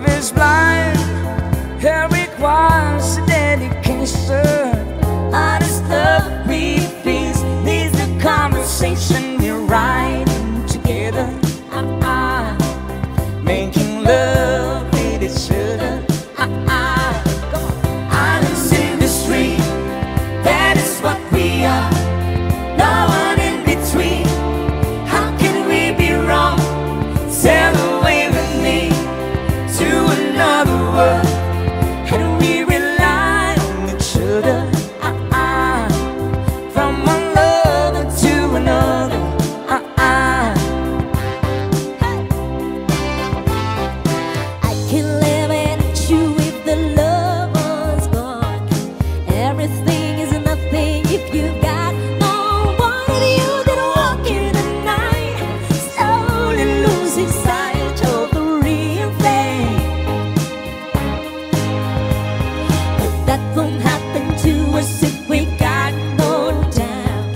love is blind. It requires a dedication. Honest love reveals needs a conversation. We're riding together, making love with each other. Honest industry, that is what we are. No one in between. How can we be wrong? Sail away with me to another world, and we rely on each other. From one lover to another. I can live at you if the love was gone. Everything is nothing if you got no one. You that walk in the night, slowly losing sight of the real thing. But that won't happen to us if we got no time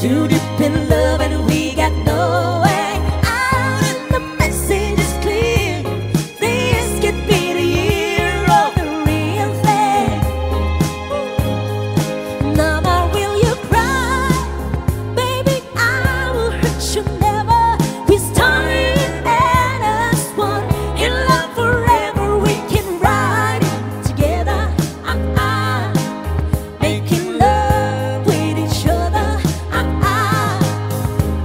to dip in love, and we got no way out. And the message is clear. This could be the year of the real thing. Never will you cry, baby. I will hurt you never. We started as one in love forever. We can ride it together, making love with each other.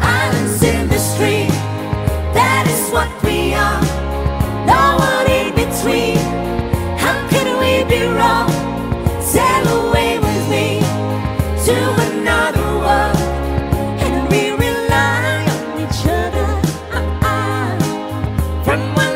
Islands in the stream, that is what we are. No one in between. How can we be wrong? Sail away with me to another world, and we rely on each other. From one